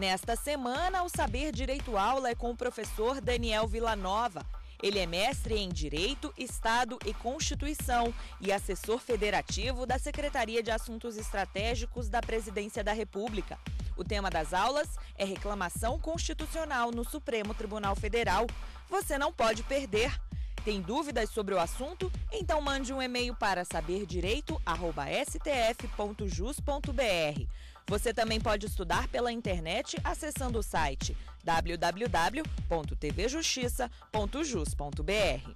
Nesta semana, o Saber Direito Aula é com o professor Daniel Vila-Nova. Ele é mestre em Direito, Estado e Constituição e assessor federativo da Secretaria de Assuntos Estratégicos da Presidência da República. O tema das aulas é Reclamação Constitucional no Supremo Tribunal Federal. Você não pode perder. Tem dúvidas sobre o assunto? Então mande um e-mail para saberdireito@stf.jus.br. Você também pode estudar pela internet acessando o site www.tvjustiça.jus.br.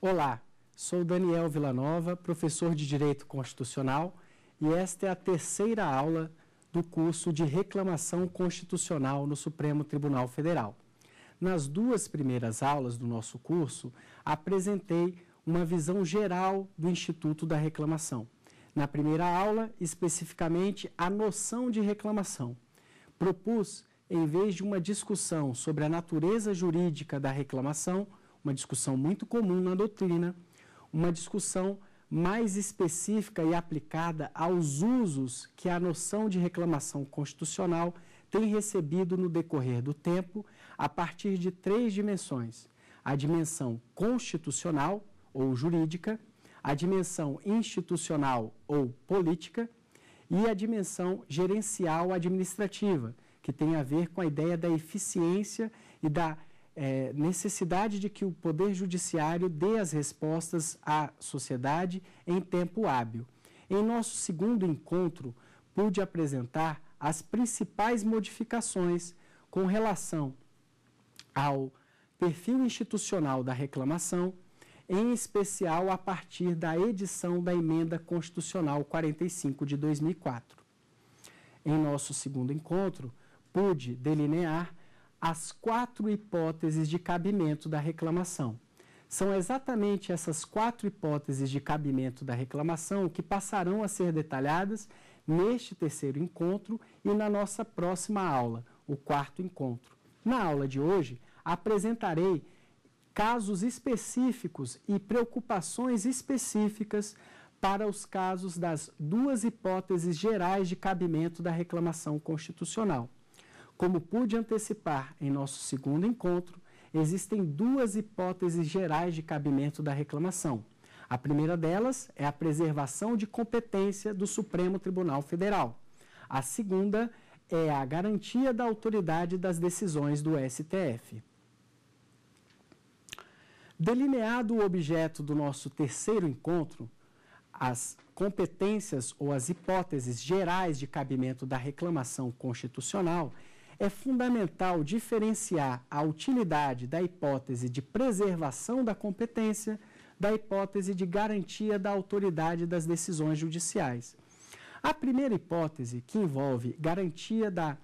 Olá, sou Daniel Vila-Nova, professor de Direito Constitucional, e esta é a terceira aula do curso de Reclamação Constitucional no Supremo Tribunal Federal. Nas duas primeiras aulas do nosso curso, apresentei uma visão geral do Instituto da Reclamação. Na primeira aula, especificamente, a noção de reclamação. Propus, em vez de uma discussão sobre a natureza jurídica da reclamação, uma discussão muito comum na doutrina, uma discussão mais específica e aplicada aos usos que a noção de reclamação constitucional tem recebido no decorrer do tempo, a partir de três dimensões: a dimensão constitucional ou jurídica, a dimensão institucional ou política e a dimensão gerencial administrativa, que tem a ver com a ideia da eficiência e da necessidade de que o Poder Judiciário dê as respostas à sociedade em tempo hábil. Em nosso segundo encontro, pude apresentar as principais modificações com relação ao perfil institucional da reclamação, em especial a partir da edição da Emenda Constitucional 45 de 2004. Em nosso segundo encontro, pude delinear as quatro hipóteses de cabimento da reclamação. São exatamente essas quatro hipóteses de cabimento da reclamação que passarão a ser detalhadas neste terceiro encontro e na nossa próxima aula, o quarto encontro. Na aula de hoje, apresentarei casos específicos e preocupações específicas para os casos das duas hipóteses gerais de cabimento da reclamação constitucional. Como pude antecipar em nosso segundo encontro, existem duas hipóteses gerais de cabimento da reclamação. A primeira delas é a preservação de competência do Supremo Tribunal Federal. A segunda é a garantia da autoridade das decisões do STF. Delineado o objeto do nosso terceiro encontro, as competências ou as hipóteses gerais de cabimento da reclamação constitucional, é fundamental diferenciar a utilidade da hipótese de preservação da competência da hipótese de garantia da autoridade das decisões judiciais. A primeira hipótese, que envolve garantia da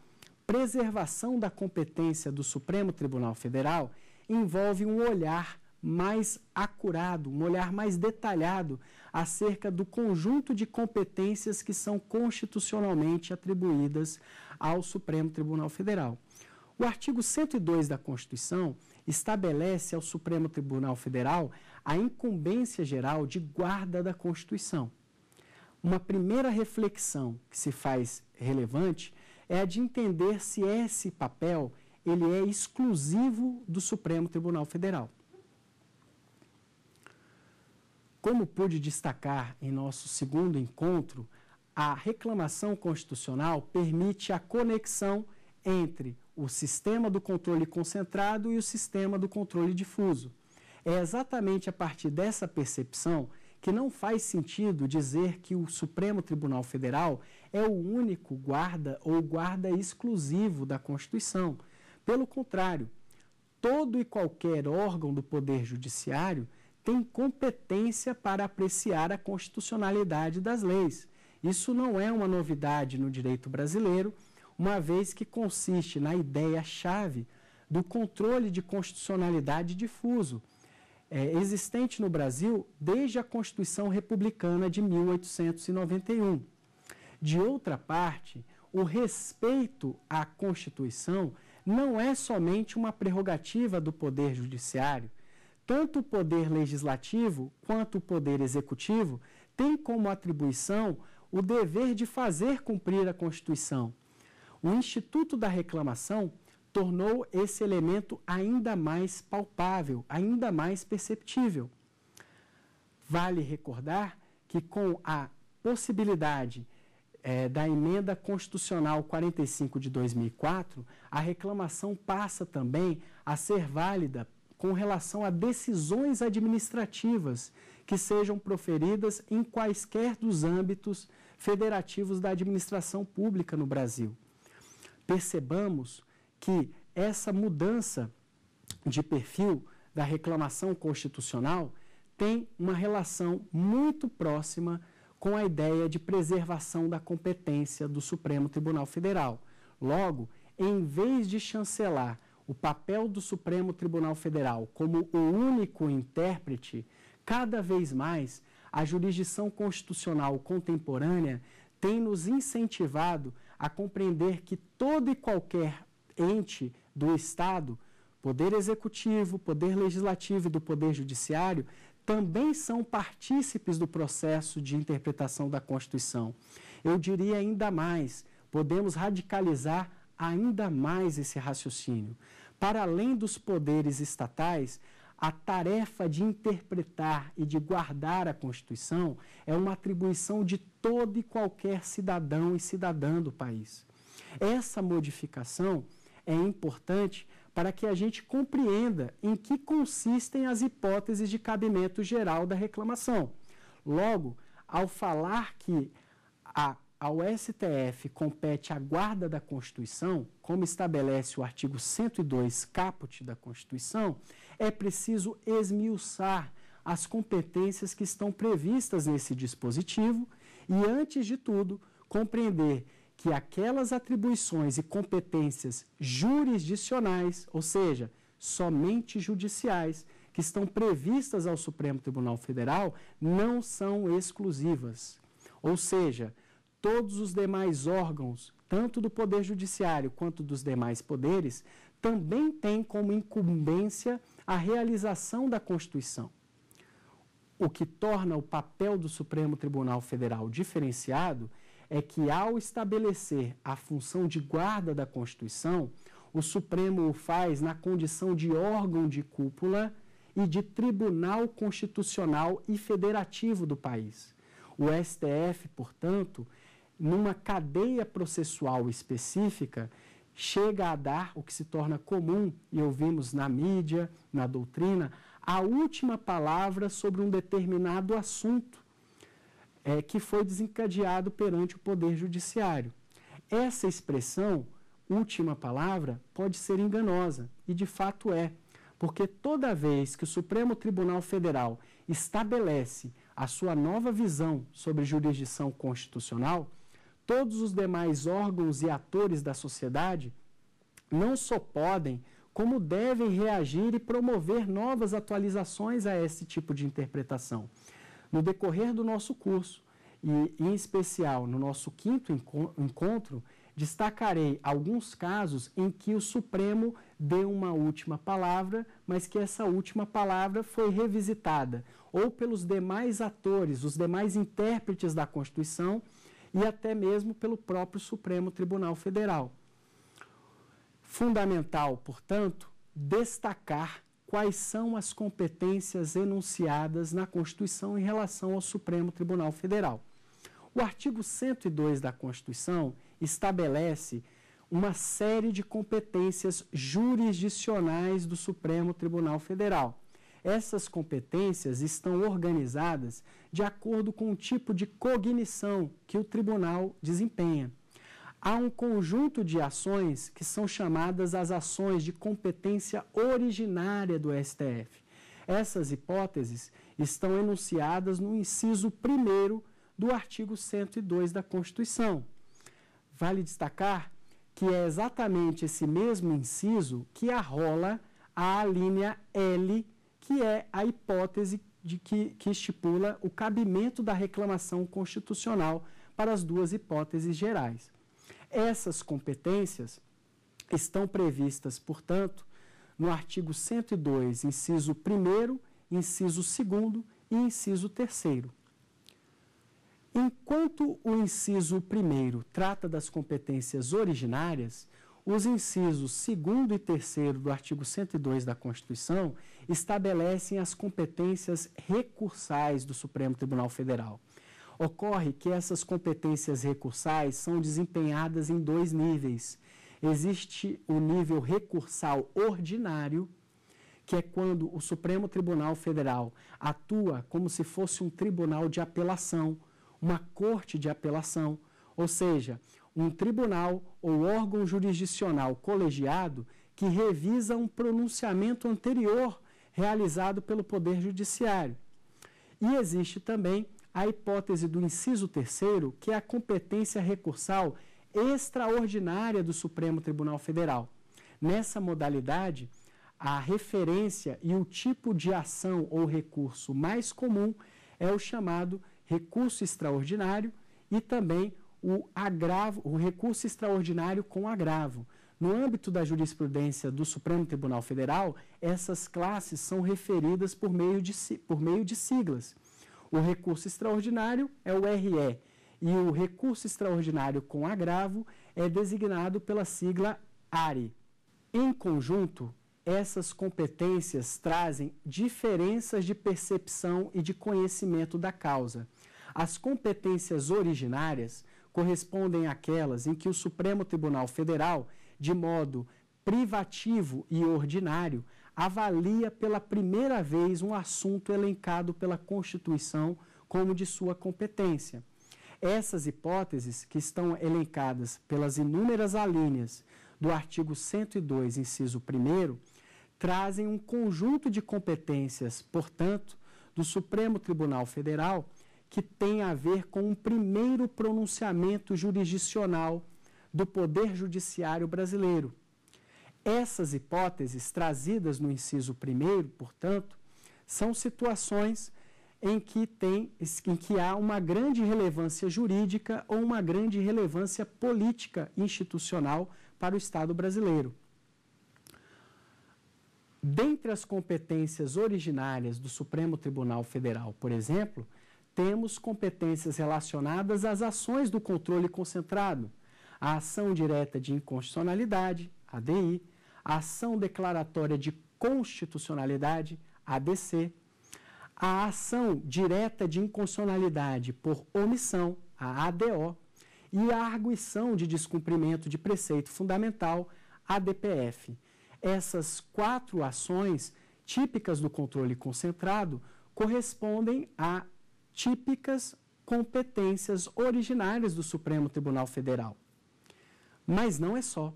preservação da competência do Supremo Tribunal Federal, envolve um olhar mais acurado, um olhar mais detalhado acerca do conjunto de competências que são constitucionalmente atribuídas ao Supremo Tribunal Federal. O artigo 102 da Constituição estabelece ao Supremo Tribunal Federal a incumbência geral de guarda da Constituição. Uma primeira reflexão que se faz relevante é a de entender se esse papel ele é exclusivo do Supremo Tribunal Federal. Como pude destacar em nosso segundo encontro, a reclamação constitucional permite a conexão entre o sistema do controle concentrado e o sistema do controle difuso. É exatamente a partir dessa percepção que não faz sentido dizer que o Supremo Tribunal Federal é o único guarda ou guarda exclusivo da Constituição. Pelo contrário, todo e qualquer órgão do Poder Judiciário tem competência para apreciar a constitucionalidade das leis. Isso não é uma novidade no direito brasileiro, uma vez que consiste na ideia-chave do controle de constitucionalidade difuso, existente no Brasil desde a Constituição Republicana de 1891. De outra parte, o respeito à Constituição não é somente uma prerrogativa do Poder Judiciário. Tanto o Poder Legislativo quanto o Poder Executivo têm como atribuição o dever de fazer cumprir a Constituição. O Instituto da Reclamação tornou esse elemento ainda mais palpável, ainda mais perceptível. Vale recordar que com a possibilidade da Emenda Constitucional 45 de 2004, a reclamação passa também a ser válida com relação a decisões administrativas que sejam proferidas em quaisquer dos âmbitos federativos da administração pública no Brasil. Percebamos que essa mudança de perfil da reclamação constitucional tem uma relação muito próxima com a ideia de preservação da competência do Supremo Tribunal Federal. Logo, em vez de chancelar o papel do Supremo Tribunal Federal como o único intérprete, cada vez mais a jurisdição constitucional contemporânea tem nos incentivado a compreender que todo e qualquer ente do Estado, Poder Executivo, Poder Legislativo e do Poder Judiciário, também são partícipes do processo de interpretação da Constituição. Eu diria ainda mais, podemos radicalizar ainda mais esse raciocínio. Para além dos poderes estatais, a tarefa de interpretar e de guardar a Constituição é uma atribuição de todo e qualquer cidadão e cidadã do país. Essa modificação é importante para que a gente compreenda em que consistem as hipóteses de cabimento geral da reclamação. Logo, ao falar que ao STF compete a guarda da Constituição, como estabelece o artigo 102, caput da Constituição, é preciso esmiuçar as competências que estão previstas nesse dispositivo e, antes de tudo, compreender que aquelas atribuições e competências jurisdicionais, ou seja, somente judiciais, que estão previstas ao Supremo Tribunal Federal, não são exclusivas. Ou seja, todos os demais órgãos, tanto do Poder Judiciário quanto dos demais poderes, também têm como incumbência a realização da Constituição. O que torna o papel do Supremo Tribunal Federal diferenciado é que, ao estabelecer a função de guarda da Constituição, o Supremo o faz na condição de órgão de cúpula e de tribunal constitucional e federativo do país. O STF, portanto, numa cadeia processual específica, chega a dar o que se torna comum, e ouvimos na mídia, na doutrina, a última palavra sobre um determinado assunto que foi desencadeado perante o Poder Judiciário. Essa expressão, última palavra, pode ser enganosa, e de fato é, porque toda vez que o Supremo Tribunal Federal estabelece a sua nova visão sobre jurisdição constitucional, todos os demais órgãos e atores da sociedade não só podem, como devem reagir e promover novas atualizações a esse tipo de interpretação. No decorrer do nosso curso, e em especial no nosso quinto encontro, destacarei alguns casos em que o Supremo deu uma última palavra, mas que essa última palavra foi revisitada, ou pelos demais atores, os demais intérpretes da Constituição, e até mesmo pelo próprio Supremo Tribunal Federal. Fundamental, portanto, destacar quais são as competências enunciadas na Constituição em relação ao Supremo Tribunal Federal. O artigo 102 da Constituição estabelece uma série de competências jurisdicionais do Supremo Tribunal Federal. Essas competências estão organizadas de acordo com o tipo de cognição que o tribunal desempenha. Há um conjunto de ações que são chamadas as ações de competência originária do STF. Essas hipóteses estão enunciadas no inciso 1º do artigo 102 da Constituição. Vale destacar que é exatamente esse mesmo inciso que arrola a alínea L, que é a hipótese que estipula o cabimento da reclamação constitucional para as duas hipóteses gerais. Essas competências estão previstas, portanto, no artigo 102, inciso 1º, inciso 2º e inciso 3º. Enquanto o inciso 1º trata das competências originárias, os incisos 2º e 3º do artigo 102 da Constituição estabelecem as competências recursais do Supremo Tribunal Federal. Ocorre que essas competências recursais são desempenhadas em dois níveis. Existe o nível recursal ordinário, que é quando o Supremo Tribunal Federal atua como se fosse um tribunal de apelação, uma corte de apelação, ou seja, um tribunal ou órgão jurisdicional colegiado que revisa um pronunciamento anterior realizado pelo Poder Judiciário. E existe também a hipótese do inciso 3º, que é a competência recursal extraordinária do Supremo Tribunal Federal. Nessa modalidade, a referência e o tipo de ação ou recurso mais comum é o chamado recurso extraordinário e também o recurso extraordinário com agravo. No âmbito da jurisprudência do Supremo Tribunal Federal, essas classes são referidas por meio de siglas. O recurso extraordinário é o RE e o recurso extraordinário com agravo é designado pela sigla ARE. Em conjunto, essas competências trazem diferenças de percepção e de conhecimento da causa. As competências originárias correspondem àquelas em que o Supremo Tribunal Federal, de modo privativo e ordinário, avalia pela primeira vez um assunto elencado pela Constituição como de sua competência. Essas hipóteses, que estão elencadas pelas inúmeras alíneas do artigo 102, inciso 1º, trazem um conjunto de competências, portanto, do Supremo Tribunal Federal, que tem a ver com um primeiro pronunciamento jurisdicional do Poder Judiciário brasileiro. Essas hipóteses trazidas no inciso 1º, portanto, são situações em que há uma grande relevância jurídica ou uma grande relevância política institucional para o Estado brasileiro. Dentre as competências originárias do Supremo Tribunal Federal, por exemplo, temos competências relacionadas às ações do controle concentrado, a ação direta de inconstitucionalidade, ADI, a ação declaratória de constitucionalidade, ADC, a ação direta de inconstitucionalidade por omissão, a ADO, e a arguição de descumprimento de preceito fundamental, ADPF. Essas quatro ações típicas do controle concentrado correspondem a típicas competências originárias do Supremo Tribunal Federal. Mas não é só.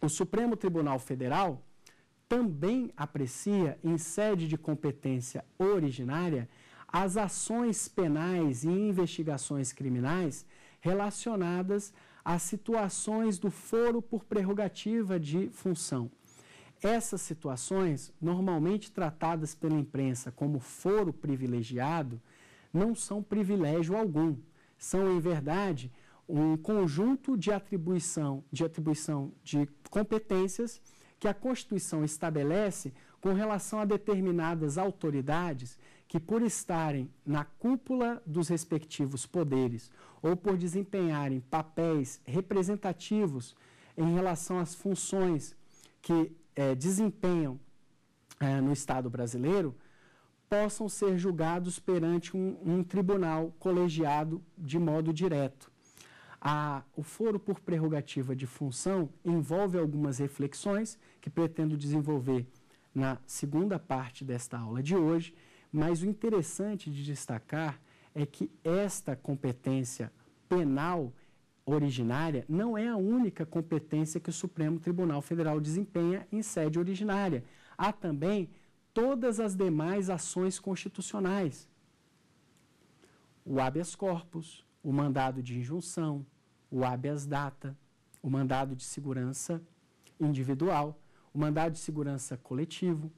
O Supremo Tribunal Federal também aprecia, em sede de competência originária, as ações penais e investigações criminais relacionadas às situações do foro por prerrogativa de função. Essas situações, normalmente tratadas pela imprensa como foro privilegiado, não são privilégio algum, são, em verdade, um conjunto de atribuição de competências que a Constituição estabelece com relação a determinadas autoridades que, por estarem na cúpula dos respectivos poderes ou por desempenharem papéis representativos em relação às funções que desempenham no Estado brasileiro, possam ser julgados perante um tribunal colegiado de modo direto. O foro por prerrogativa de função envolve algumas reflexões que pretendo desenvolver na segunda parte desta aula de hoje, mas o interessante de destacar é que esta competência penal originária não é a única competência que o Supremo Tribunal Federal desempenha em sede originária. Há também todas as demais ações constitucionais, o habeas corpus, o mandado de injunção, o habeas data, o mandado de segurança individual, o mandado de segurança coletivo.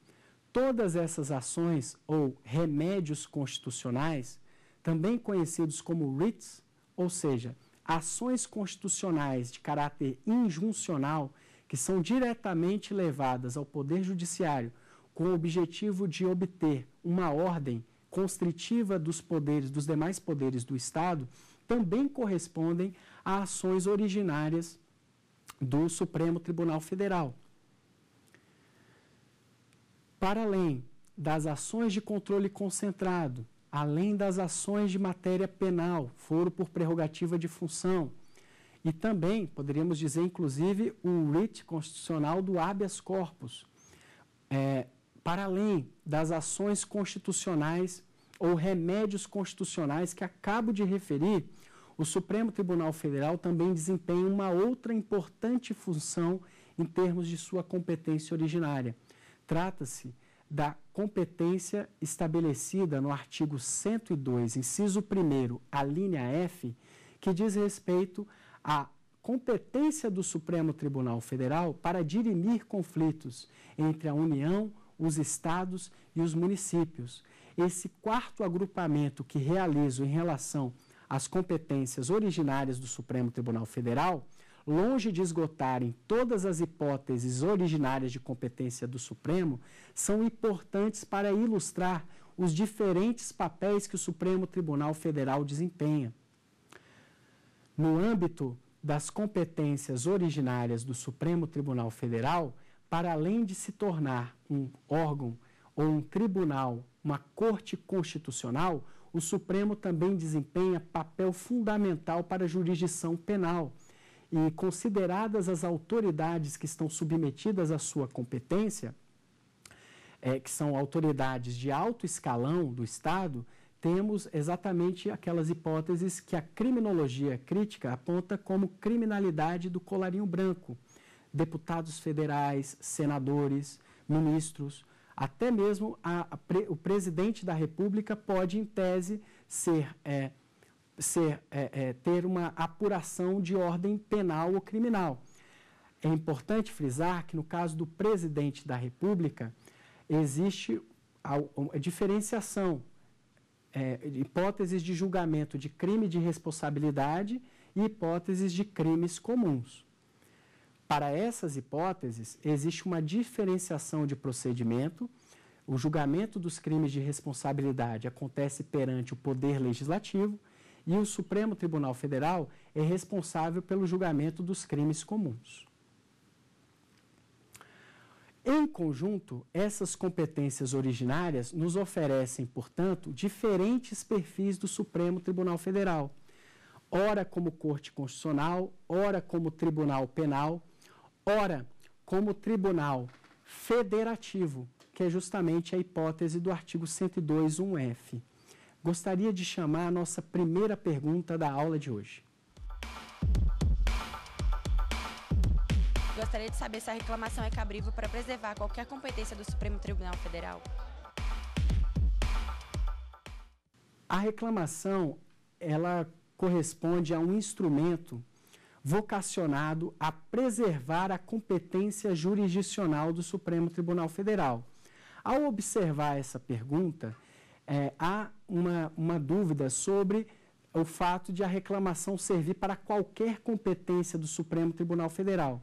Todas essas ações ou remédios constitucionais, também conhecidos como writs, ou seja, ações constitucionais de caráter injuncional, que são diretamente levadas ao Poder Judiciário com o objetivo de obter uma ordem constritiva dos poderes, dos demais poderes do Estado, também correspondem a ações originárias do Supremo Tribunal Federal. Para além das ações de controle concentrado, além das ações de matéria penal, foro por prerrogativa de função, e também, poderíamos dizer, inclusive, o writ constitucional do habeas corpus, para além das ações constitucionais ou remédios constitucionais que acabo de referir, o Supremo Tribunal Federal também desempenha uma outra importante função em termos de sua competência originária. Trata-se da competência estabelecida no artigo 102, inciso 1º, a linha F, que diz respeito à competência do Supremo Tribunal Federal para dirimir conflitos entre a União, os Estados e os municípios. Esse quarto agrupamento que realizo em relação às competências originárias do Supremo Tribunal Federal, longe de esgotarem todas as hipóteses originárias de competência do Supremo, são importantes para ilustrar os diferentes papéis que o Supremo Tribunal Federal desempenha. No âmbito das competências originárias do Supremo Tribunal Federal, para além de se tornar um órgão ou um tribunal, uma corte constitucional, o Supremo também desempenha papel fundamental para a jurisdição penal. E consideradas as autoridades que estão submetidas à sua competência, que são autoridades de alto escalão do Estado, temos exatamente aquelas hipóteses que a criminologia crítica aponta como criminalidade do colarinho branco. Deputados federais, senadores, ministros, até mesmo o presidente da República pode, em tese, ter uma apuração de ordem penal ou criminal. É importante frisar que, no caso do presidente da República, existe a diferenciação, hipóteses de julgamento de crime de responsabilidade e hipóteses de crimes comuns. Para essas hipóteses, existe uma diferenciação de procedimento. O julgamento dos crimes de responsabilidade acontece perante o Poder Legislativo e o Supremo Tribunal Federal é responsável pelo julgamento dos crimes comuns. Em conjunto, essas competências originárias nos oferecem, portanto, diferentes perfis do Supremo Tribunal Federal, ora como Corte Constitucional, ora como Tribunal Penal, ora como Tribunal Federativo, que é justamente a hipótese do artigo 102, 1F. Gostaria de chamar a nossa primeira pergunta da aula de hoje. Gostaria de saber se a reclamação é cabrível para preservar qualquer competência do Supremo Tribunal Federal. A reclamação, ela corresponde a um instrumento vocacionado a preservar a competência jurisdicional do Supremo Tribunal Federal. Ao observar essa pergunta, há uma dúvida sobre o fato de a reclamação servir para qualquer competência do Supremo Tribunal Federal.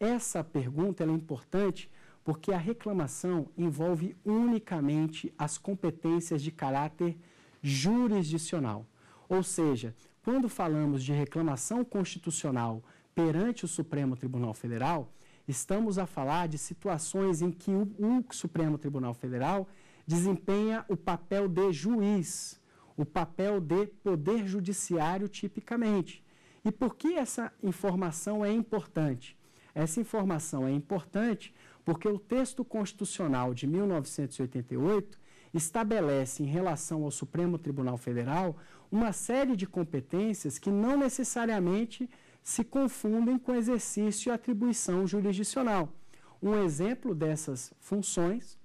Essa pergunta ela é importante porque a reclamação envolve unicamente as competências de caráter jurisdicional. Ou seja, quando falamos de reclamação constitucional perante o Supremo Tribunal Federal, estamos a falar de situações em que o Supremo Tribunal Federal desempenha o papel de juiz, o papel de poder judiciário tipicamente. E por que essa informação é importante? Essa informação é importante porque o texto constitucional de 1988 estabelece em relação ao Supremo Tribunal Federal uma série de competências que não necessariamente se confundem com exercício e atribuição jurisdicional. Um exemplo dessas funções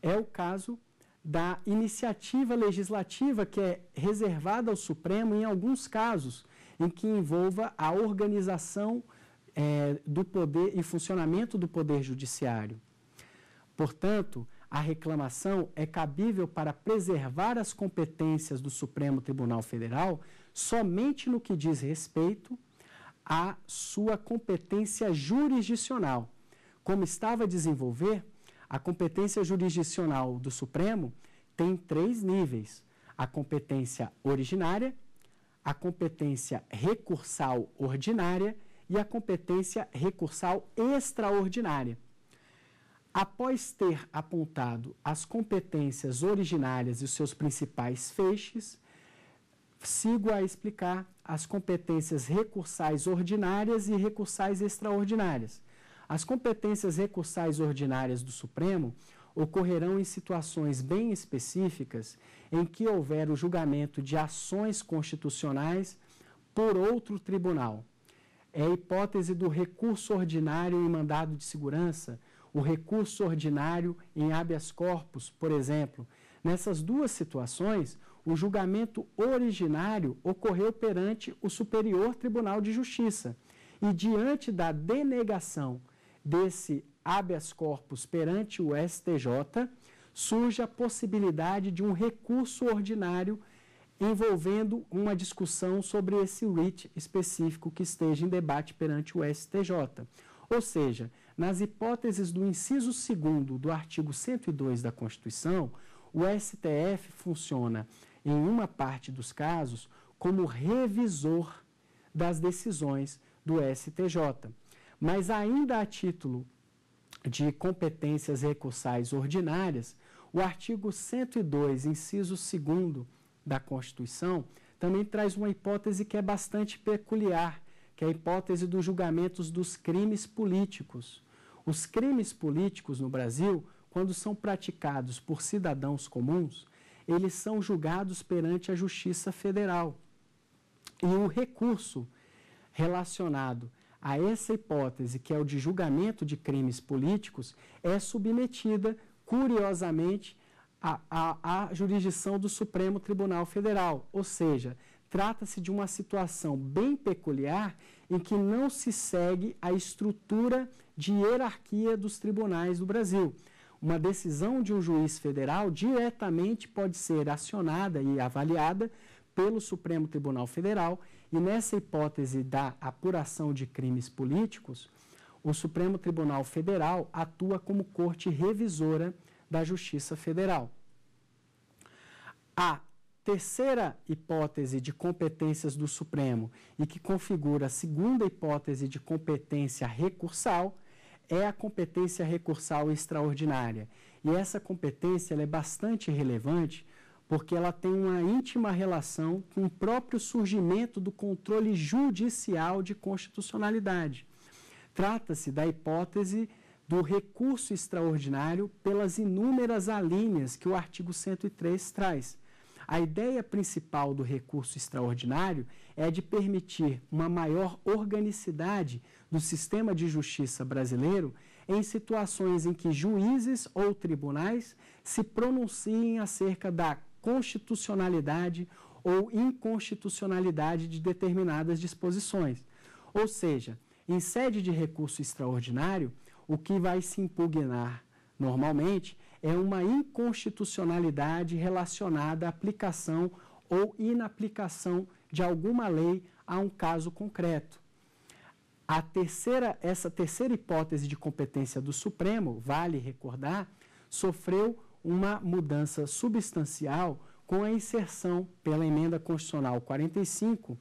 é o caso da iniciativa legislativa que é reservada ao Supremo em alguns casos em que envolva a organização do poder e funcionamento do Poder Judiciário. Portanto, a reclamação é cabível para preservar as competências do Supremo Tribunal Federal somente no que diz respeito à sua competência jurisdicional. Como estava a desenvolver, a competência jurisdicional do Supremo, tem três níveis: a competência originária, a competência recursal ordinária e a competência recursal extraordinária. Após ter apontado as competências originárias e os seus principais feixes, sigo a explicar as competências recursais ordinárias e recursais extraordinárias. As competências recursais ordinárias do Supremo ocorrerão em situações bem específicas em que houver o julgamento de ações constitucionais por outro tribunal. É a hipótese do recurso ordinário em mandado de segurança, o recurso ordinário em habeas corpus, por exemplo. Nessas duas situações, o julgamento originário ocorreu perante o Superior Tribunal de Justiça e, diante da denegação desse habeas corpus perante o STJ, surge a possibilidade de um recurso ordinário envolvendo uma discussão sobre esse writ específico que esteja em debate perante o STJ. Ou seja, nas hipóteses do inciso 2º do artigo 102 da Constituição, o STF funciona, em uma parte dos casos, como revisor das decisões do STJ. Mas ainda a título de competências recursais ordinárias, o artigo 102, inciso 2º da Constituição, também traz uma hipótese que é bastante peculiar, que é a hipótese dos julgamentos dos crimes políticos. Os crimes políticos no Brasil, quando são praticados por cidadãos comuns, eles são julgados perante a Justiça Federal. E o recurso relacionado a essa hipótese, que é o de julgamento de crimes políticos, é submetida, curiosamente, à jurisdição do Supremo Tribunal Federal, ou seja, trata-se de uma situação bem peculiar em que não se segue a estrutura de hierarquia dos tribunais do Brasil. Uma decisão de um juiz federal diretamente pode ser acionada e avaliada pelo Supremo Tribunal Federal e, nessa hipótese da apuração de crimes políticos, o Supremo Tribunal Federal atua como corte revisora da Justiça Federal. A terceira hipótese de competências do Supremo e que configura a segunda hipótese de competência recursal é a competência recursal extraordinária. E essa competência ela é bastante relevante porque ela tem uma íntima relação com o próprio surgimento do controle judicial de constitucionalidade. Trata-se da hipótese do recurso extraordinário pelas inúmeras alíneas que o artigo 103 traz. A ideia principal do recurso extraordinário é de permitir uma maior organicidade do sistema de justiça brasileiro em situações em que juízes ou tribunais se pronunciem acerca da constitucionalidade ou inconstitucionalidade de determinadas disposições. Ou seja, em sede de recurso extraordinário, o que vai se impugnar normalmente é uma inconstitucionalidade relacionada à aplicação ou inaplicação de alguma lei a um caso concreto. Essa terceira hipótese de competência do Supremo, vale recordar, sofreu uma mudança substancial com a inserção pela Emenda Constitucional 45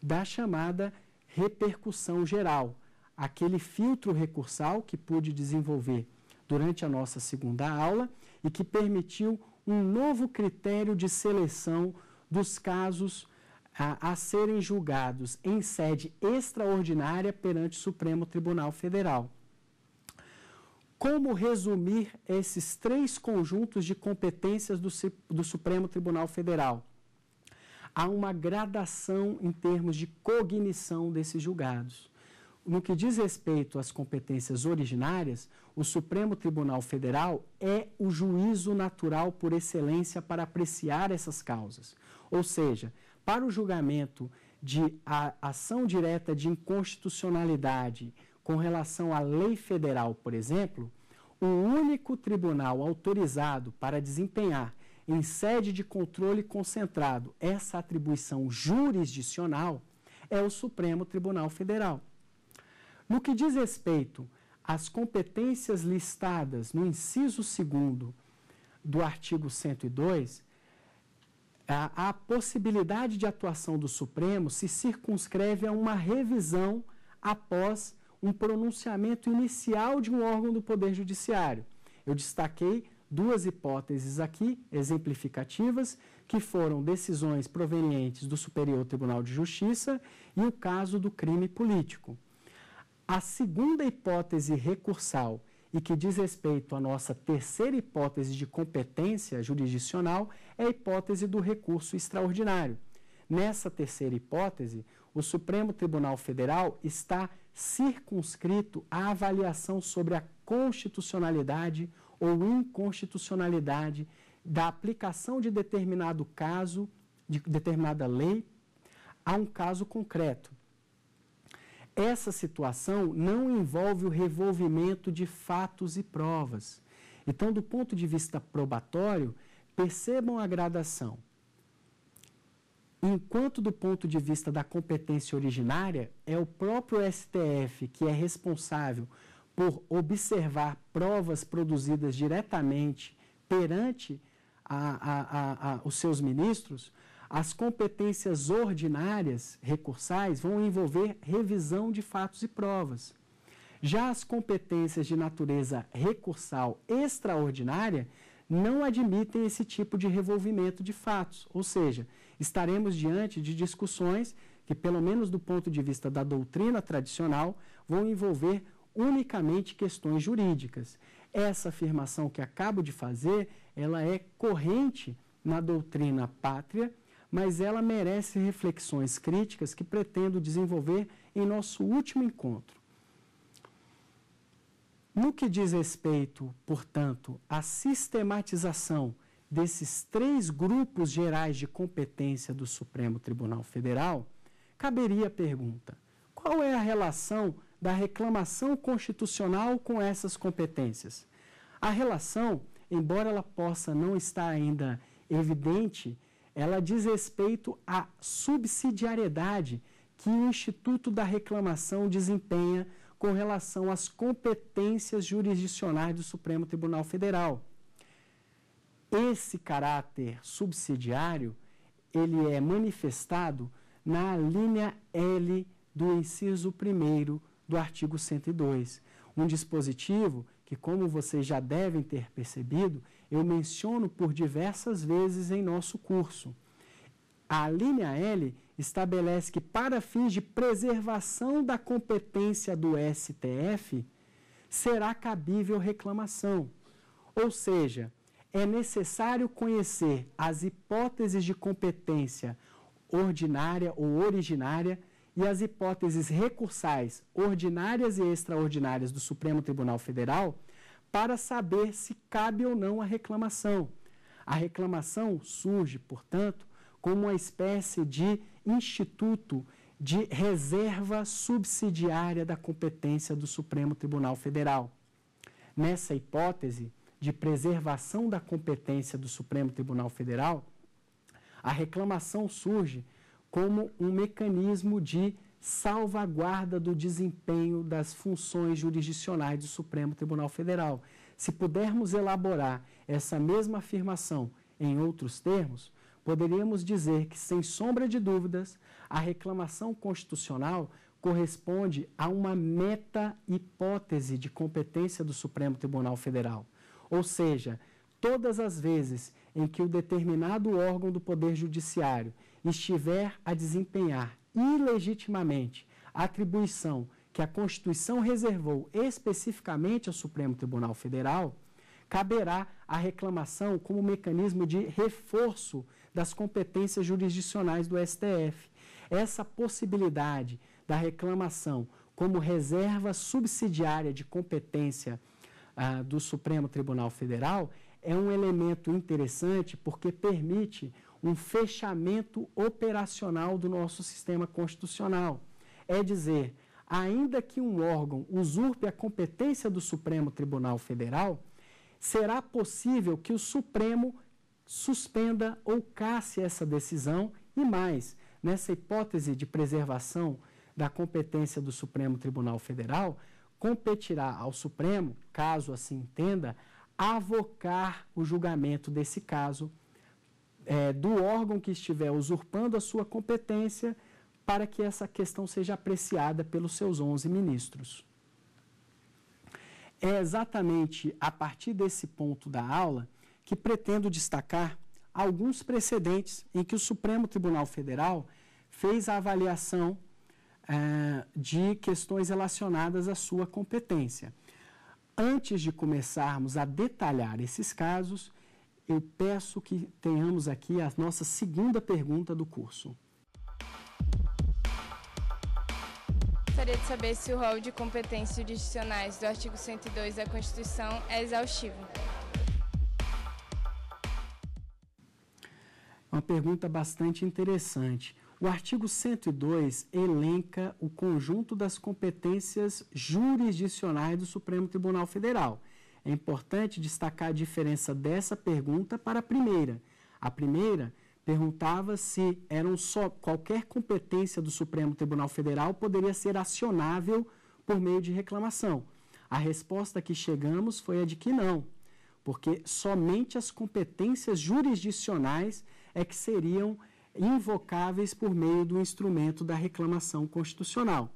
da chamada repercussão geral, aquele filtro recursal que pude desenvolver durante a nossa segunda aula e que permitiu um novo critério de seleção dos casos a serem julgados em sede extraordinária perante o Supremo Tribunal Federal. Como resumir esses três conjuntos de competências do Supremo Tribunal Federal? Há uma gradação em termos de cognição desses julgados. No que diz respeito às competências originárias, o Supremo Tribunal Federal é o juízo natural por excelência para apreciar essas causas. Ou seja, para o julgamento de ação direta de inconstitucionalidade com relação à lei federal, por exemplo, o único tribunal autorizado para desempenhar em sede de controle concentrado essa atribuição jurisdicional é o Supremo Tribunal Federal. No que diz respeito às competências listadas no inciso 2º do artigo 102, a possibilidade de atuação do Supremo se circunscreve a uma revisão após um pronunciamento inicial de um órgão do Poder Judiciário. Eu destaquei duas hipóteses aqui, exemplificativas, que foram decisões provenientes do Superior Tribunal de Justiça e o caso do crime político. A segunda hipótese recursal e que diz respeito à nossa terceira hipótese de competência jurisdicional é a hipótese do recurso extraordinário. Nessa terceira hipótese, o Supremo Tribunal Federal está circunscrito à avaliação sobre a constitucionalidade ou inconstitucionalidade da aplicação de determinado caso, de determinada lei, a um caso concreto. Essa situação não envolve o revolvimento de fatos e provas. Então, do ponto de vista probatório, percebam a gradação. Enquanto do ponto de vista da competência originária, é o próprio STF que é responsável por observar provas produzidas diretamente perante os seus ministros, as competências ordinárias, recursais, vão envolver revisão de fatos e provas. Já as competências de natureza recursal extraordinária não admitem esse tipo de revolvimento de fatos, ou seja, estaremos diante de discussões que, pelo menos do ponto de vista da doutrina tradicional, vão envolver unicamente questões jurídicas. Essa afirmação que acabo de fazer, ela é corrente na doutrina pátria, mas ela merece reflexões críticas que pretendo desenvolver em nosso último encontro. No que diz respeito, portanto, à sistematização desses três grupos gerais de competência do Supremo Tribunal Federal, caberia a pergunta: qual é a relação da reclamação constitucional com essas competências? A relação, embora ela possa não estar ainda evidente, ela diz respeito à subsidiariedade que o Instituto da Reclamação desempenha com relação às competências jurisdicionais do Supremo Tribunal Federal. Esse caráter subsidiário, ele é manifestado na linha L do inciso 1º do artigo 102, um dispositivo que, como vocês já devem ter percebido, eu menciono por diversas vezes em nosso curso. A linha L estabelece que, para fins de preservação da competência do STF, será cabível reclamação, ou seja, é necessário conhecer as hipóteses de competência ordinária ou originária e as hipóteses recursais, ordinárias e extraordinárias do Supremo Tribunal Federal para saber se cabe ou não a reclamação. A reclamação surge, portanto, como uma espécie de instituto de reserva subsidiária da competência do Supremo Tribunal Federal. Nessa hipótese de preservação da competência do Supremo Tribunal Federal, a reclamação surge como um mecanismo de salvaguarda do desempenho das funções jurisdicionais do Supremo Tribunal Federal. Se pudermos elaborar essa mesma afirmação em outros termos, poderíamos dizer que, sem sombra de dúvidas, a reclamação constitucional corresponde a uma meta-hipótese de competência do Supremo Tribunal Federal. Ou seja, todas as vezes em que o determinado órgão do Poder Judiciário estiver a desempenhar ilegitimamente a atribuição que a Constituição reservou especificamente ao Supremo Tribunal Federal, caberá a reclamação como mecanismo de reforço das competências jurisdicionais do STF. Essa possibilidade da reclamação como reserva subsidiária de competência do Supremo Tribunal Federal é um elemento interessante porque permite um fechamento operacional do nosso sistema constitucional. É dizer, ainda que um órgão usurpe a competência do Supremo Tribunal Federal, será possível que o Supremo suspenda ou casse essa decisão e mais, nessa hipótese de preservação da competência do Supremo Tribunal Federal, competirá ao Supremo, caso assim entenda, avocar o julgamento desse caso do órgão que estiver usurpando a sua competência para que essa questão seja apreciada pelos seus 11 ministros. É exatamente a partir desse ponto da aula que pretendo destacar alguns precedentes em que o Supremo Tribunal Federal fez a avaliação de questões relacionadas à sua competência. Antes de começarmos a detalhar esses casos, eu peço que tenhamos aqui a nossa segunda pergunta do curso. Gostaria de saber se o rol de competências jurisdicionais do artigo 102 da Constituição é exaustivo. Uma pergunta bastante interessante. O artigo 102 elenca o conjunto das competências jurisdicionais do Supremo Tribunal Federal. É importante destacar a diferença dessa pergunta para a primeira. A primeira perguntava se qualquer competência do Supremo Tribunal Federal poderia ser acionável por meio de reclamação. A resposta que chegamos foi a de que não, porque somente as competências jurisdicionais é que seriam invocáveis por meio do instrumento da reclamação constitucional.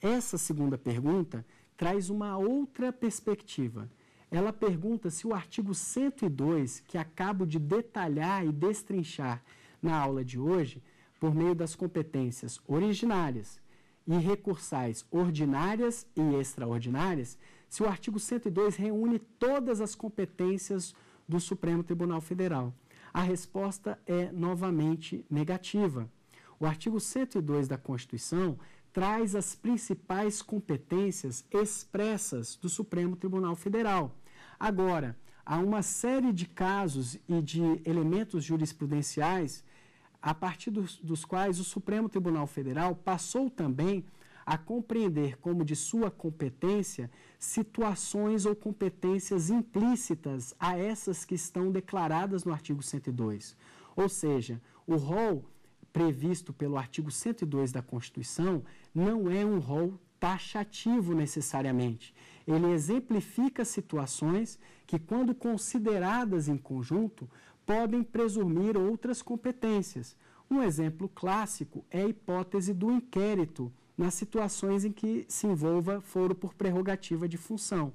Essa segunda pergunta traz uma outra perspectiva. Ela pergunta se o artigo 102, que acabo de detalhar e destrinchar na aula de hoje, por meio das competências originárias e recursais ordinárias e extraordinárias, se o artigo 102 reúne todas as competências do Supremo Tribunal Federal. A resposta é novamente negativa. O artigo 102 da Constituição traz as principais competências expressas do Supremo Tribunal Federal. Agora, há uma série de casos e de elementos jurisprudenciais a partir dos quais o Supremo Tribunal Federal passou também a compreender como de sua competência situações ou competências implícitas a essas que estão declaradas no artigo 102. Ou seja, o rol previsto pelo artigo 102 da Constituição não é um rol taxativo necessariamente. Ele exemplifica situações que, quando consideradas em conjunto, podem presumir outras competências. Um exemplo clássico é a hipótese do inquérito nas situações em que se envolva foro por prerrogativa de função.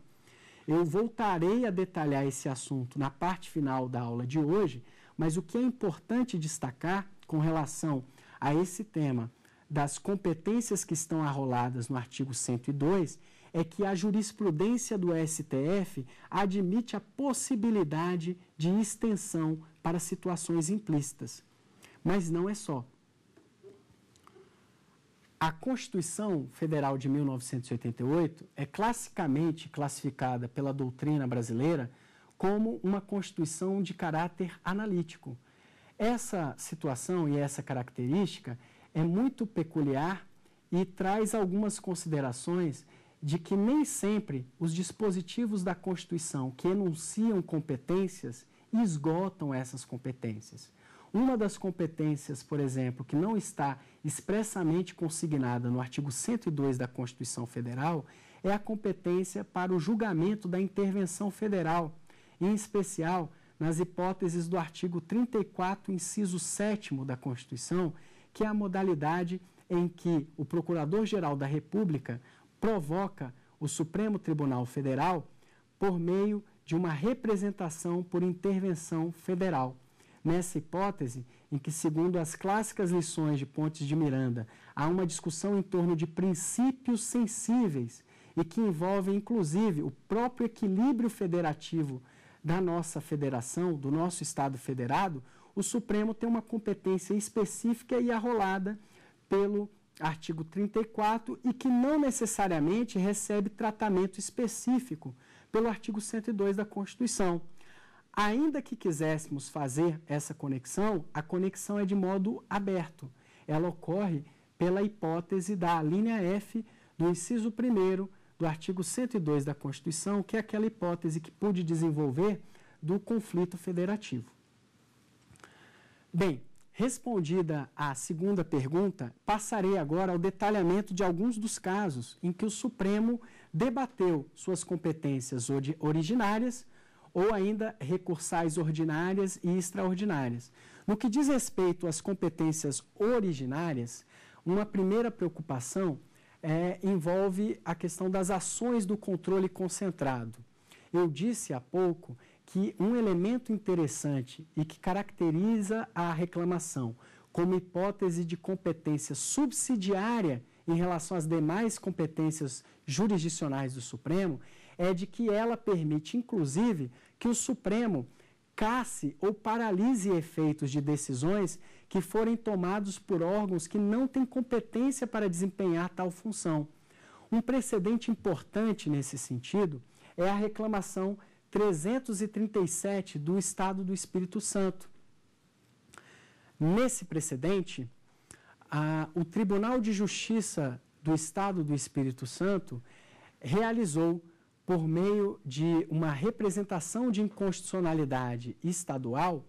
Eu voltarei a detalhar esse assunto na parte final da aula de hoje, mas o que é importante destacar com relação a esse tema das competências que estão arroladas no artigo 102, é que a jurisprudência do STF admite a possibilidade de extensão para situações implícitas. Mas não é só. A Constituição Federal de 1988 é classicamente classificada pela doutrina brasileira como uma Constituição de caráter analítico. Essa situação e essa característica é muito peculiar e traz algumas considerações de que nem sempre os dispositivos da Constituição que enunciam competências esgotam essas competências. Uma das competências, por exemplo, que não está expressamente consignada no artigo 102 da Constituição Federal é a competência para o julgamento da intervenção federal, em especial nas hipóteses do artigo 34, inciso 7º da Constituição, que é a modalidade em que o Procurador-Geral da República provoca o Supremo Tribunal Federal por meio de uma representação por intervenção federal. Nessa hipótese, em que, segundo as clássicas lições de Pontes de Miranda, há uma discussão em torno de princípios sensíveis e que envolvem, inclusive, o próprio equilíbrio federativo da nossa federação, do nosso Estado federado, o Supremo tem uma competência específica e arrolada pelo artigo 34 e que não necessariamente recebe tratamento específico pelo artigo 102 da Constituição. Ainda que quiséssemos fazer essa conexão, a conexão é de modo aberto. Ela ocorre pela hipótese da linha F do inciso 1º, do artigo 102 da Constituição, que é aquela hipótese que pude desenvolver do conflito federativo. Bem, respondida a segunda pergunta, passarei agora ao detalhamento de alguns dos casos em que o Supremo debateu suas competências originárias ou ainda recursais ordinárias e extraordinárias. No que diz respeito às competências originárias, uma primeira preocupação envolve a questão das ações do controle concentrado. Eu disse há pouco que um elemento interessante e que caracteriza a reclamação como hipótese de competência subsidiária em relação às demais competências jurisdicionais do Supremo é de que ela permite, inclusive, que o Supremo casse ou paralise efeitos de decisões que forem tomados por órgãos que não têm competência para desempenhar tal função. Um precedente importante nesse sentido é a Reclamação 337 do Estado do Espírito Santo. Nesse precedente, o Tribunal de Justiça do Estado do Espírito Santo realizou, por meio de uma representação de inconstitucionalidade estadual,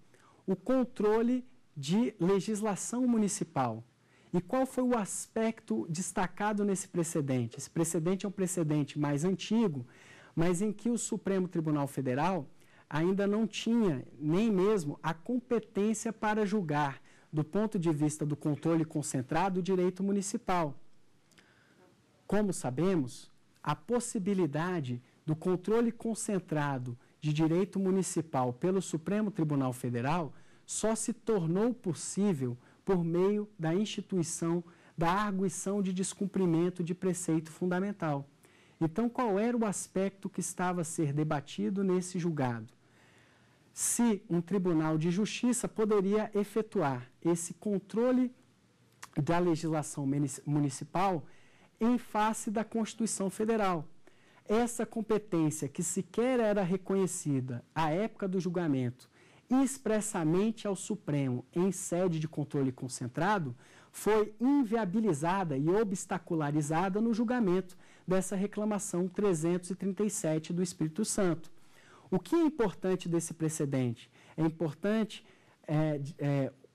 o controle de legislação municipal. E qual foi o aspecto destacado nesse precedente? Esse precedente é um precedente mais antigo, mas em que o Supremo Tribunal Federal ainda não tinha nem mesmo a competência para julgar, do ponto de vista do controle concentrado, o direito municipal. Como sabemos, a possibilidade do controle concentrado de direito municipal pelo Supremo Tribunal Federal só se tornou possível por meio da instituição da arguição de descumprimento de preceito fundamental. Então, qual era o aspecto que estava a ser debatido nesse julgado? Se um tribunal de justiça poderia efetuar esse controle da legislação municipal em face da Constituição Federal. Essa competência, que sequer era reconhecida à época do julgamento expressamente ao Supremo em sede de controle concentrado, foi inviabilizada e obstacularizada no julgamento dessa Reclamação 337 do Espírito Santo. O que é importante desse precedente? É importante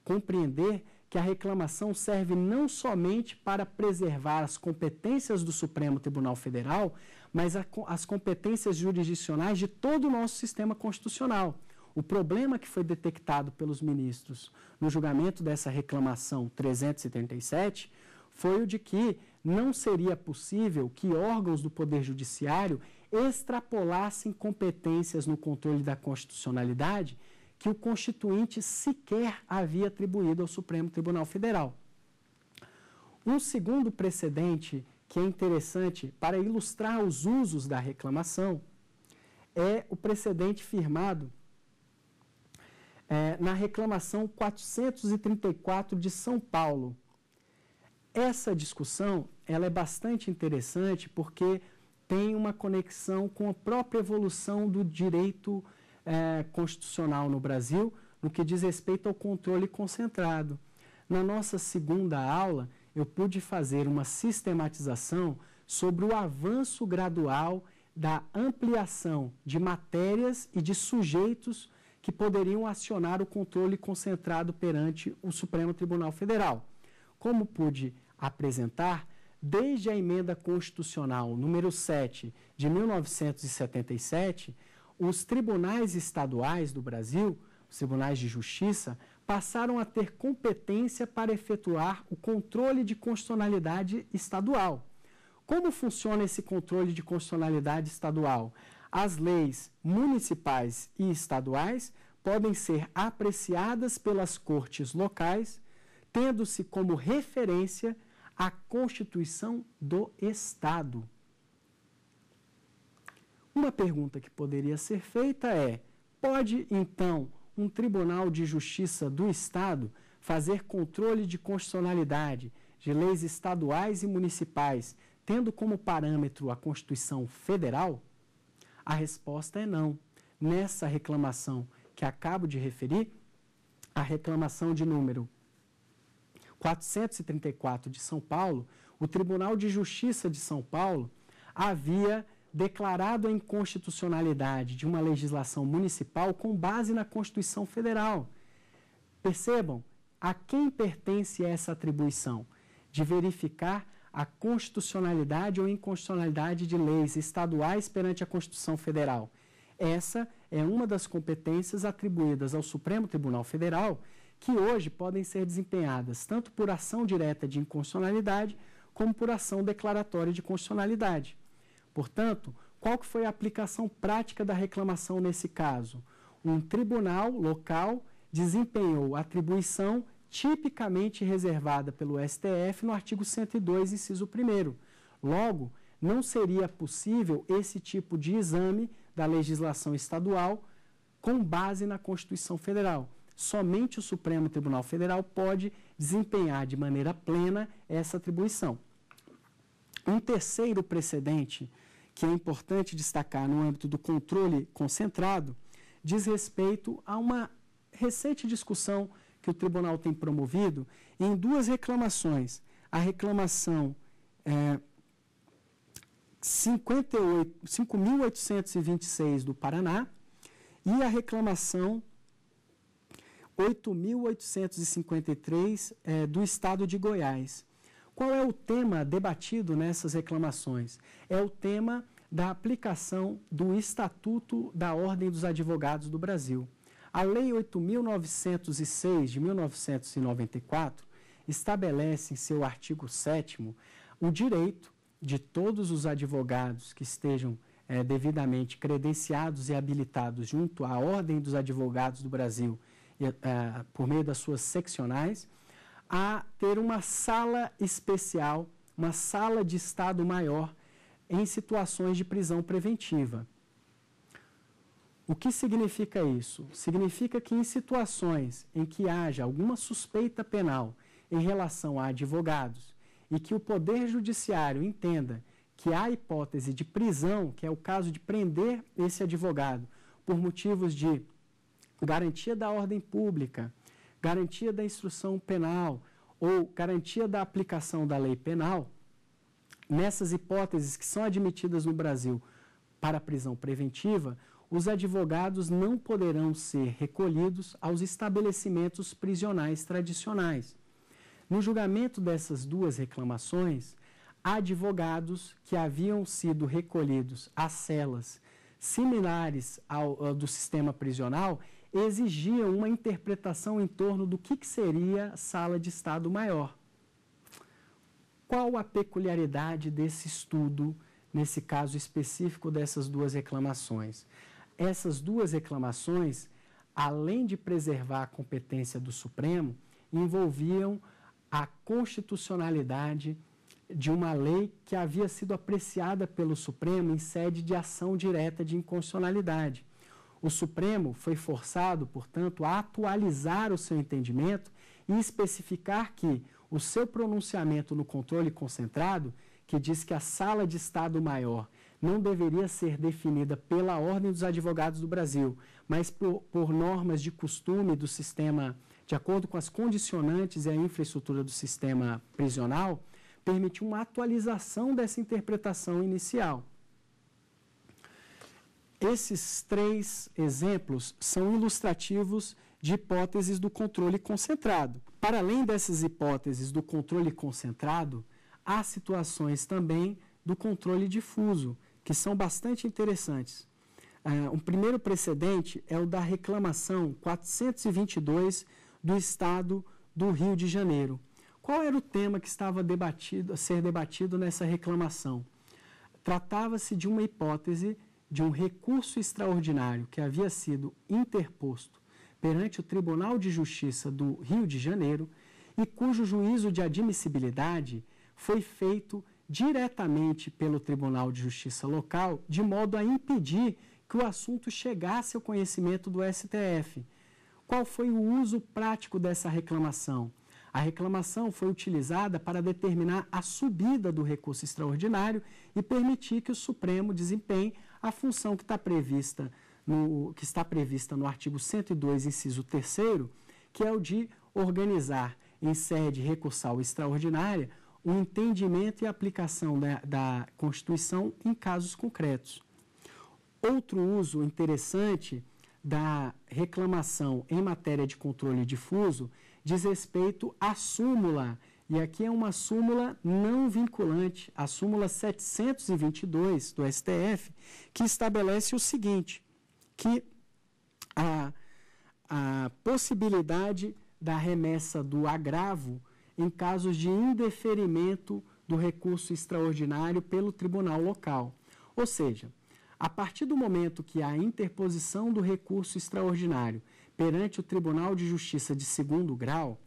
compreender que a reclamação serve não somente para preservar as competências do Supremo Tribunal Federal, mas as competências jurisdicionais de todo o nosso sistema constitucional. O problema que foi detectado pelos ministros no julgamento dessa Reclamação 337 foi o de que não seria possível que órgãos do Poder Judiciário extrapolassem competências no controle da constitucionalidade que o Constituinte sequer havia atribuído ao Supremo Tribunal Federal. Um segundo precedente que é interessante para ilustrar os usos da reclamação é o precedente firmado na Reclamação 434 de São Paulo. Essa discussão ela é bastante interessante porque tem uma conexão com a própria evolução do direito constitucional no Brasil, no que diz respeito ao controle concentrado. Na nossa segunda aula, eu pude fazer uma sistematização sobre o avanço gradual da ampliação de matérias e de sujeitos que poderiam acionar o controle concentrado perante o Supremo Tribunal Federal. Como pude apresentar, desde a Emenda Constitucional número 7 de 1977, os tribunais estaduais do Brasil, os tribunais de justiça, passaram a ter competência para efetuar o controle de constitucionalidade estadual. Como funciona esse controle de constitucionalidade estadual? As leis municipais e estaduais podem ser apreciadas pelas cortes locais, tendo-se como referência a Constituição do Estado. Uma pergunta que poderia ser feita é: pode, então, um Tribunal de Justiça do Estado fazer controle de constitucionalidade de leis estaduais e municipais, tendo como parâmetro a Constituição Federal? A resposta é não. Nessa reclamação que acabo de referir, a reclamação de número 434 de São Paulo, o Tribunal de Justiça de São Paulo havia declarado a inconstitucionalidade de uma legislação municipal com base na Constituição Federal. Percebam, a quem pertence essa atribuição de verificar a constitucionalidade ou inconstitucionalidade de leis estaduais perante a Constituição Federal? Essa é uma das competências atribuídas ao Supremo Tribunal Federal, que hoje podem ser desempenhadas tanto por ação direta de inconstitucionalidade como por ação declaratória de constitucionalidade. Portanto, qual que foi a aplicação prática da reclamação nesse caso? Um tribunal local desempenhou atribuição tipicamente reservada pelo STF no artigo 102, inciso 1º. Logo, não seria possível esse tipo de exame da legislação estadual com base na Constituição Federal. Somente o Supremo Tribunal Federal pode desempenhar de maneira plena essa atribuição. Um terceiro precedente que é importante destacar no âmbito do controle concentrado diz respeito a uma recente discussão que o tribunal tem promovido em duas reclamações. A reclamação 5.826 do Paraná e a reclamação 8.853 do Estado de Goiás. Qual é o tema debatido nessas reclamações? É o tema da aplicação do Estatuto da Ordem dos Advogados do Brasil. A Lei 8.906, de 1994, estabelece em seu artigo 7º o direito de todos os advogados que estejam devidamente credenciados e habilitados junto à Ordem dos Advogados do Brasil, por meio das suas seccionais, a ter uma sala especial, uma sala de estado maior em situações de prisão preventiva. O que significa isso? Significa que em situações em que haja alguma suspeita penal em relação a advogados e que o Poder Judiciário entenda que há hipótese de prisão, que é o caso de prender esse advogado por motivos de garantia da ordem pública, garantia da instrução penal ou garantia da aplicação da lei penal, nessas hipóteses que são admitidas no Brasil para prisão preventiva, os advogados não poderão ser recolhidos aos estabelecimentos prisionais tradicionais. No julgamento dessas duas reclamações, advogados que haviam sido recolhidos a celas similares ao do sistema prisional exigiam uma interpretação em torno do que seria sala de estado maior. Qual a peculiaridade desse estudo, nesse caso específico dessas duas reclamações? Essas duas reclamações, além de preservar a competência do Supremo, envolviam a constitucionalidade de uma lei que havia sido apreciada pelo Supremo em sede de ação direta de inconstitucionalidade. O Supremo foi forçado, portanto, a atualizar o seu entendimento e especificar que o seu pronunciamento no controle concentrado, que diz que a sala de Estado Maior não deveria ser definida pela Ordem dos Advogados do Brasil, mas por normas de costume do sistema, de acordo com as condicionantes e a infraestrutura do sistema prisional, permitiu uma atualização dessa interpretação inicial. Esses três exemplos são ilustrativos de hipóteses do controle concentrado. Para além dessas hipóteses do controle concentrado, há situações também do controle difuso, que são bastante interessantes. Um primeiro precedente é o da reclamação 422 do Estado do Rio de Janeiro. Qual era o tema que estava a ser debatido nessa reclamação? Tratava-se de uma hipótese de um recurso extraordinário que havia sido interposto perante o Tribunal de Justiça do Rio de Janeiro e cujo juízo de admissibilidade foi feito diretamente pelo Tribunal de Justiça local, de modo a impedir que o assunto chegasse ao conhecimento do STF. Qual foi o uso prático dessa reclamação? A reclamação foi utilizada para determinar a subida do recurso extraordinário e permitir que o Supremo desempenhe a função que está prevista no artigo 102, inciso 3º, que é o de organizar em sede recursal extraordinária o entendimento e aplicação da Constituição em casos concretos. Outro uso interessante da reclamação em matéria de controle difuso diz respeito à súmula, e aqui é uma súmula não vinculante, a súmula 722 do STF, que estabelece o seguinte: que a possibilidade da remessa do agravo em casos de indeferimento do recurso extraordinário pelo tribunal local. Ou seja, a partir do momento que há interposição do recurso extraordinário perante o Tribunal de Justiça de segundo grau,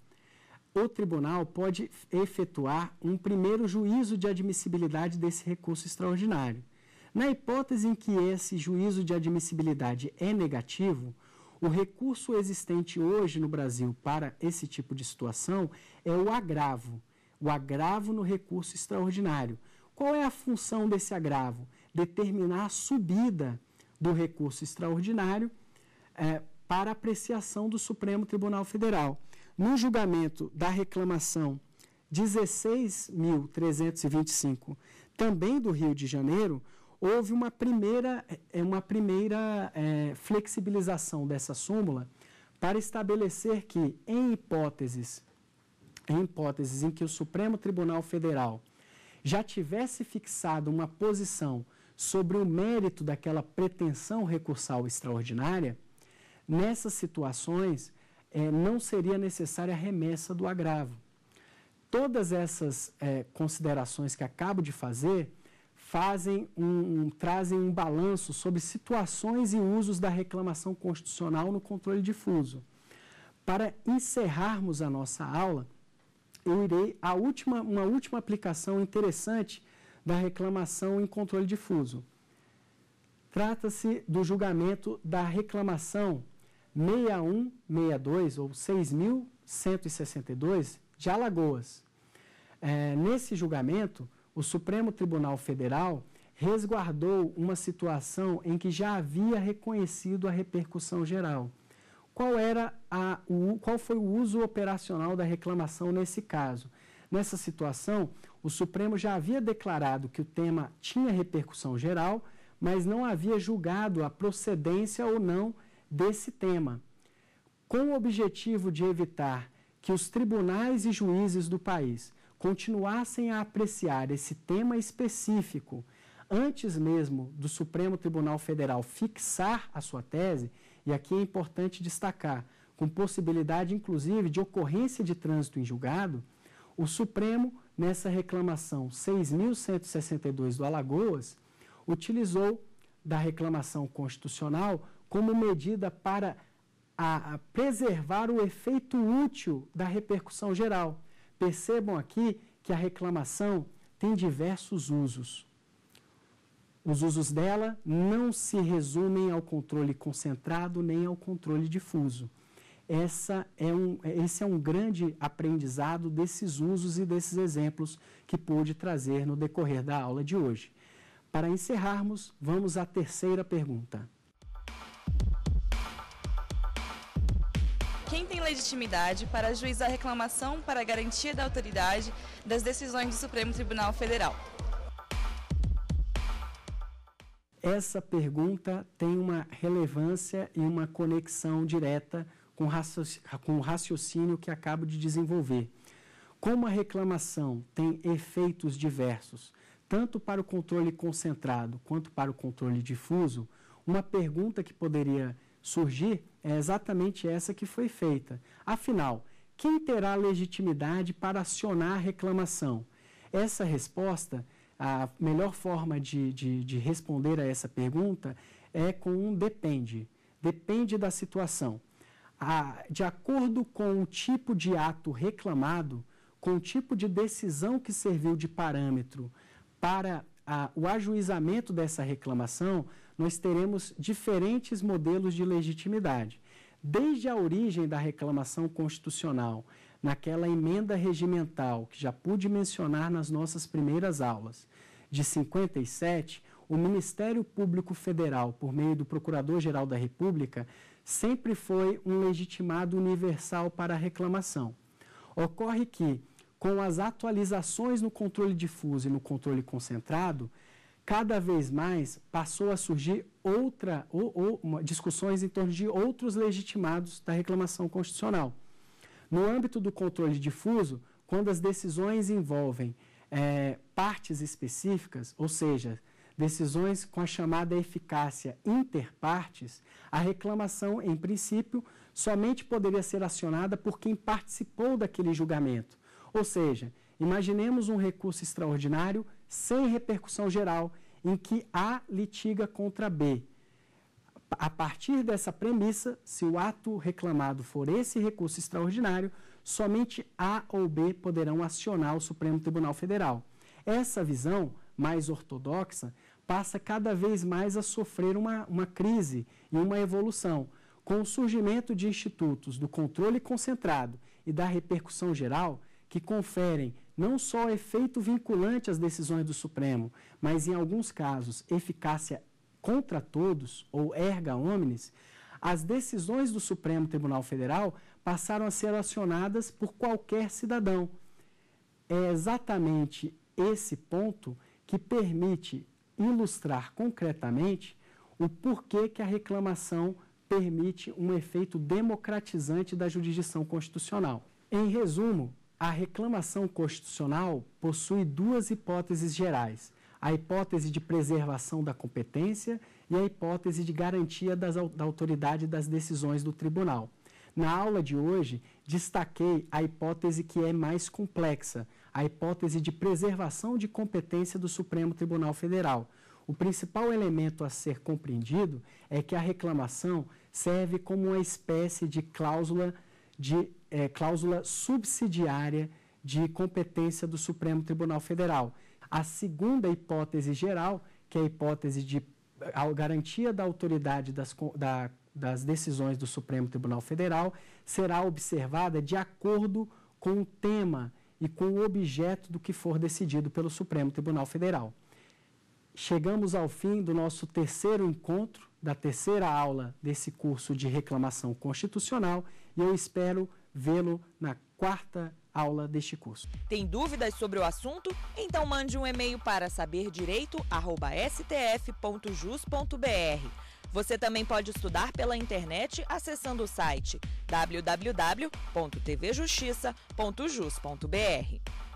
o tribunal pode efetuar um primeiro juízo de admissibilidade desse recurso extraordinário. Na hipótese em que esse juízo de admissibilidade é negativo, o recurso existente hoje no Brasil para esse tipo de situação é o agravo no recurso extraordinário. Qual é a função desse agravo? Determinar a subida do recurso extraordinário para apreciação do Supremo Tribunal Federal. No julgamento da reclamação 16.325, também do Rio de Janeiro, houve uma primeira flexibilização dessa súmula para estabelecer que, em hipóteses em que o Supremo Tribunal Federal já tivesse fixado uma posição sobre o mérito daquela pretensão recursal extraordinária, nessas situações não seria necessária a remessa do agravo. Todas essas considerações que acabo de fazer trazem um balanço sobre situações e usos da reclamação constitucional no controle difuso. Para encerrarmos a nossa aula, eu irei a uma última aplicação interessante da reclamação em controle difuso. Trata-se do julgamento da reclamação 6162 ou 6.162 de Alagoas. Nesse julgamento, o Supremo Tribunal Federal resguardou uma situação em que já havia reconhecido a repercussão geral. Qual foi o uso operacional da reclamação nesse caso? Nessa situação, o Supremo já havia declarado que o tema tinha repercussão geral, mas não havia julgado a procedência ou não desse tema, com o objetivo de evitar que os tribunais e juízes do país continuassem a apreciar esse tema específico antes mesmo do Supremo Tribunal Federal fixar a sua tese, e aqui é importante destacar, com possibilidade inclusive de ocorrência de trânsito em julgado, o Supremo, nessa reclamação 6.162 do Alagoas, utilizou da reclamação constitucional como medida para preservar o efeito útil da repercussão geral. Percebam aqui que a reclamação tem diversos usos. Os usos dela não se resumem ao controle concentrado nem ao controle difuso. Esse é um grande aprendizado desses usos e desses exemplos que pude trazer no decorrer da aula de hoje. Para encerrarmos, vamos à terceira pergunta. Quem tem legitimidade para ajuizar a reclamação para garantia da autoridade das decisões do Supremo Tribunal Federal? Essa pergunta tem uma relevância e uma conexão direta com o raciocínio que acabo de desenvolver. Como a reclamação tem efeitos diversos, tanto para o controle concentrado quanto para o controle difuso, uma pergunta que poderia surgir é exatamente essa que foi feita. Afinal, quem terá legitimidade para acionar a reclamação? Essa resposta, a melhor forma de responder a essa pergunta é com um depende. Depende da situação. De acordo com o tipo de ato reclamado, com o tipo de decisão que serviu de parâmetro para o ajuizamento dessa reclamação, nós teremos diferentes modelos de legitimidade. Desde a origem da reclamação constitucional, naquela emenda regimental que já pude mencionar nas nossas primeiras aulas, de 57, o Ministério Público Federal, por meio do Procurador-Geral da República, sempre foi um legitimado universal para a reclamação. Ocorre que, com as atualizações no controle difuso e no controle concentrado, cada vez mais passou a surgir discussões em torno de outros legitimados da reclamação constitucional. No âmbito do controle difuso, quando as decisões envolvem partes específicas, ou seja, decisões com a chamada eficácia interpartes, a reclamação, em princípio, somente poderia ser acionada por quem participou daquele julgamento. Ou seja, imaginemos um recurso extraordinário sem repercussão geral, em que A litiga contra B. A partir dessa premissa, se o ato reclamado for esse recurso extraordinário, somente A ou B poderão acionar o Supremo Tribunal Federal. Essa visão, mais ortodoxa, passa cada vez mais a sofrer uma crise e uma evolução, com o surgimento de institutos do controle concentrado e da repercussão geral, que conferem não só efeito vinculante às decisões do Supremo, mas, em alguns casos, eficácia contra todos, ou erga omnes, as decisões do Supremo Tribunal Federal passaram a ser acionadas por qualquer cidadão. É exatamente esse ponto que permite ilustrar concretamente o porquê que a reclamação permite um efeito democratizante da jurisdição constitucional. Em resumo, a reclamação constitucional possui duas hipóteses gerais, a hipótese de preservação da competência e a hipótese de garantia da autoridade das decisões do tribunal. Na aula de hoje, destaquei a hipótese que é mais complexa, a hipótese de preservação de competência do Supremo Tribunal Federal. O principal elemento a ser compreendido é que a reclamação serve como uma espécie de cláusula cláusula subsidiária de competência do Supremo Tribunal Federal. A segunda hipótese geral, que é a hipótese de garantia da autoridade das decisões do Supremo Tribunal Federal, será observada de acordo com o tema e com o objeto do que for decidido pelo Supremo Tribunal Federal. Chegamos ao fim do nosso terceiro encontro, da terceira aula desse curso de reclamação constitucional, e eu espero vê-lo na quarta aula deste curso. Tem dúvidas sobre o assunto? Então mande um e-mail para saberdireito@stf.jus.br. Você também pode estudar pela internet acessando o site www.tvjustiça.jus.br.